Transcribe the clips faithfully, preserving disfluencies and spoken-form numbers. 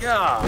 Yeah.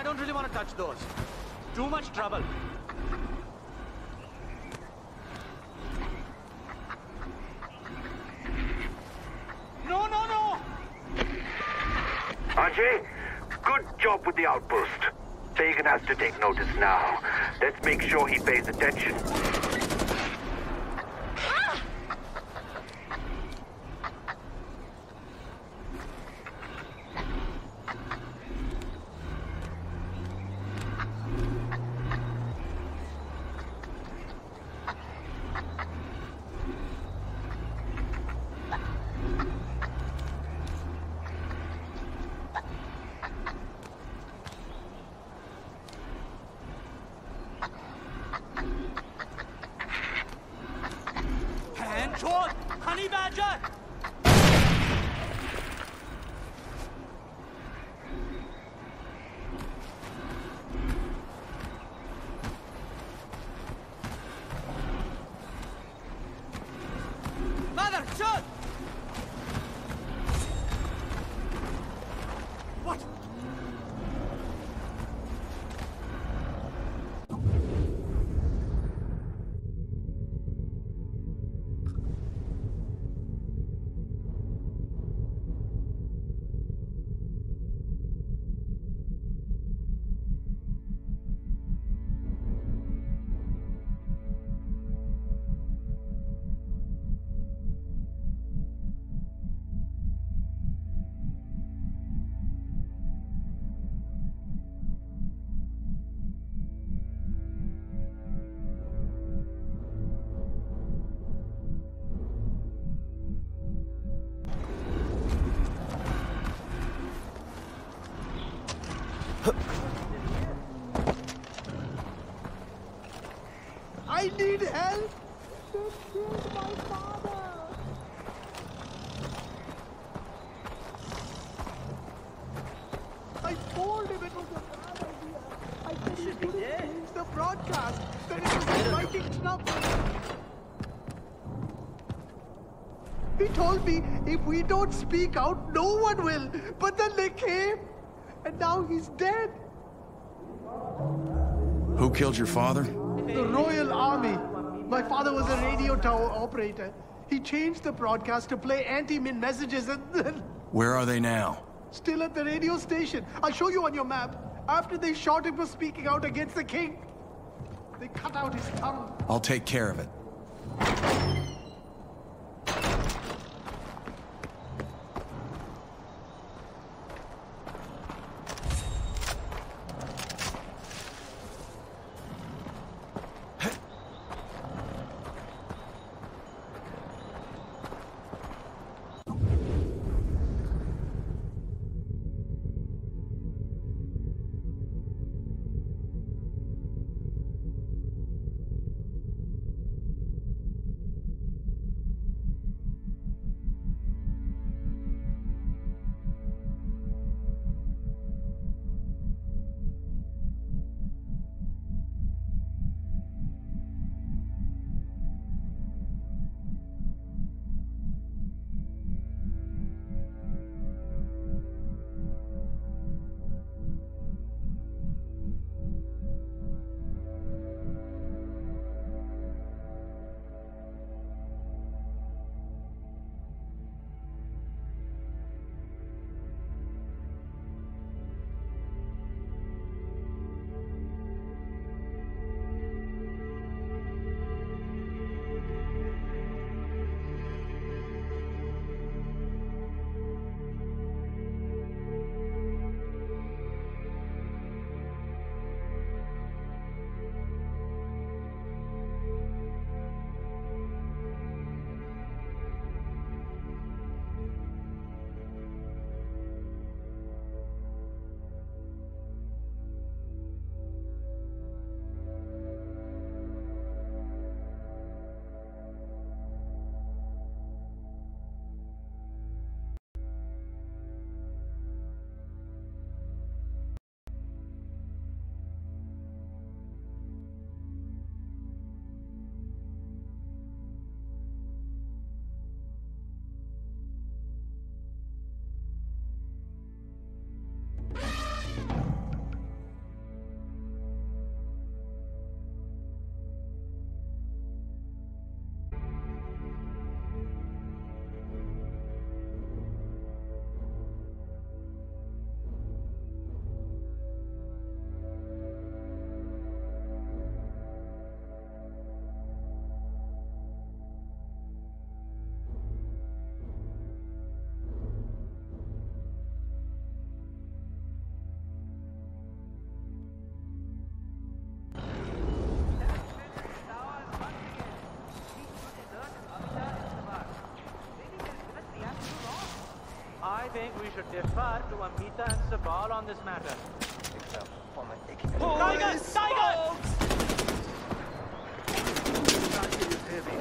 I don't really want to touch those. Too much trouble. No, no, no! Ajay, good job with the outburst. Pagan has to take notice now. Let's make sure he pays attention. I need help! Just killed my father! I told him it was a bad idea. I said he couldn't change the broadcast. Then it was inviting trouble. He told me if we don't speak out, no one will. But then they came. And now he's dead. Who killed your father? The Royal Army. My father was a radio tower operator. He changed the broadcast to play anti-Min messages and then... Where are they now? Still at the radio station. I'll show you on your map. After they shot him for speaking out against the king, they cut out his tongue. I'll take care of it. we should defer to Amita and Sabal on this matter. Except for my ticket. Tiger! Tiger! Tiger is heavy.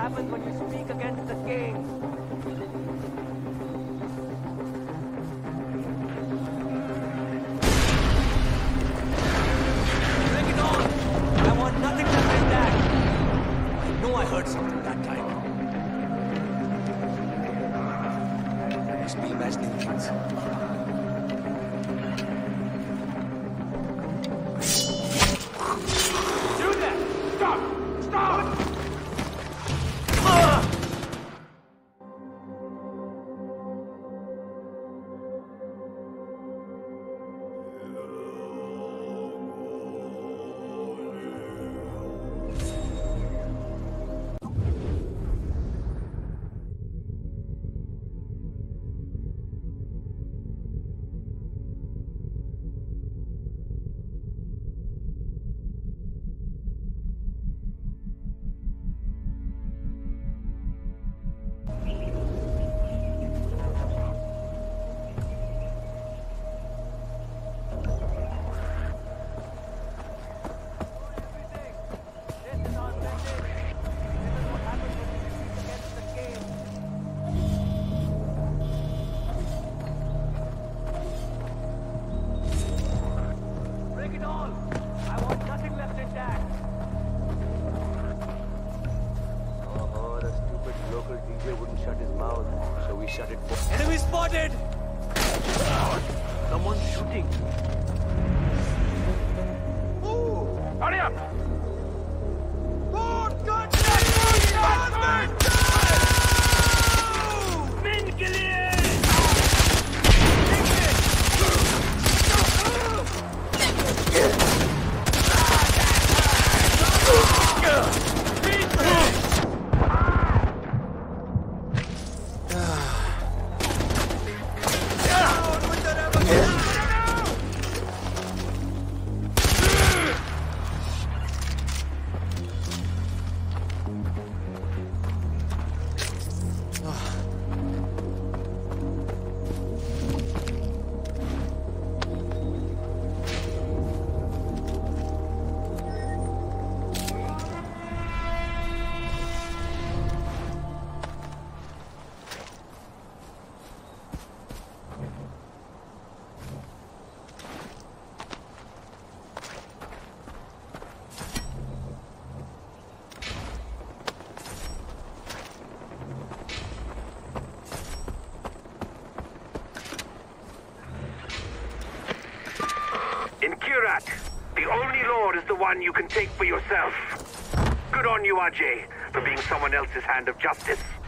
Happens when you speak against the king. shooting. Ooh. Hurry up! Board contact! Board contact! Min ke liye! You can take for yourself. Good on you, Ajay, for being someone else's hand of justice.